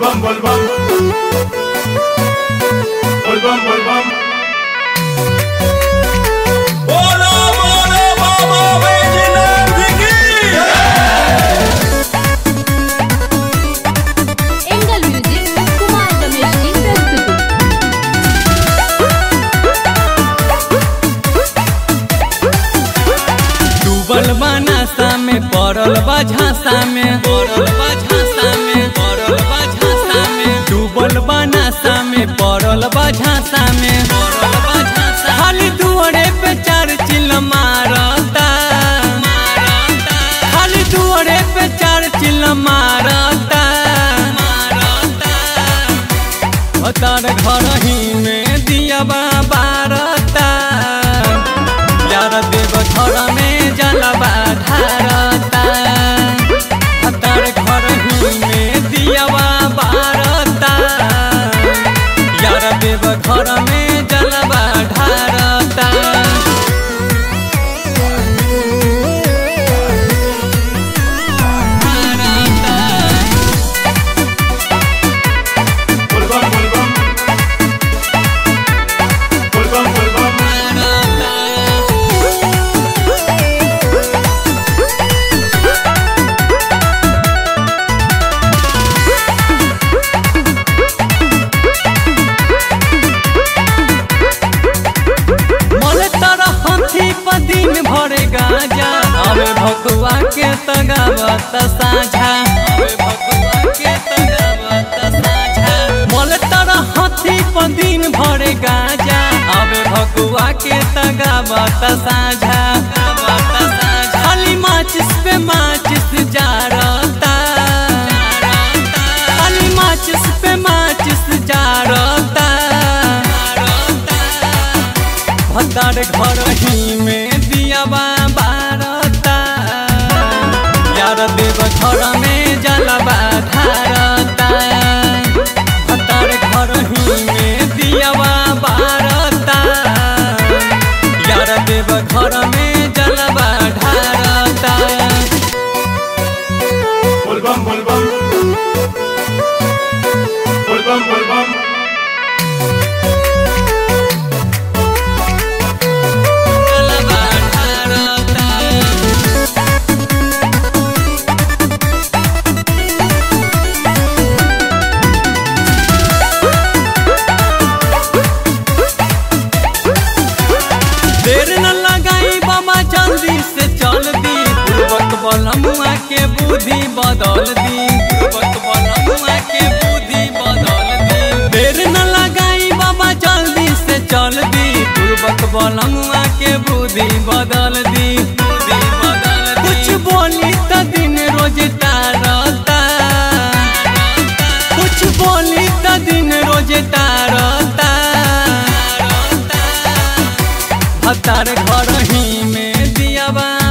बोलबम बोलबम बोलबम बोलबम बोलो बोलो बाबा बैजनाथ की जय। एंगल म्यूजिक कुमार रमेश की प्रस्तुति। डूबल बा नाश्ता में पड़ल बा झांसा में पड़ल बा झांसा में पड़ल बा झांसा में डूबल बा नाश्ता में पड़ल बा झांसा में पड़ल बा झांसा। खाली दुआरे पे चार चिलम मारता मारता खाली दुआरे पे चार चिलम मारता मारता। तार घर ही में दिया बारता यार देव घर में जलवा घर में जलवा ढारता। भकुआ के तगावत साझा भकुआ के तगावत साझा मोल तरह हाथी पर दिन भर गाजा। अब भकुआ के तगावत साझा खाली माचिस पे माचिस जारता खाली माचिस पे माचिस जारता। भतार घर ही में दिया देव घर में जलवा ढारता भतार घर ही में दियावा बारता यार देव घर में जलवा ढारता। बोलबम बोलबम बोलबम बोलबम बोलबमुआ के बुद्धि बदल दी बोलबमुआ के बुद्धि बदल दी। देर न लगाई बाबा जल्दी से चल दी पूर्वक बोलबमुआ के बुद्धि बदल दी बुद्धि बदल दी। कुछ बोली तो दिन रोज तारता कुछ बोली तो दिन रोज तारता। भतार घर ही में दियावा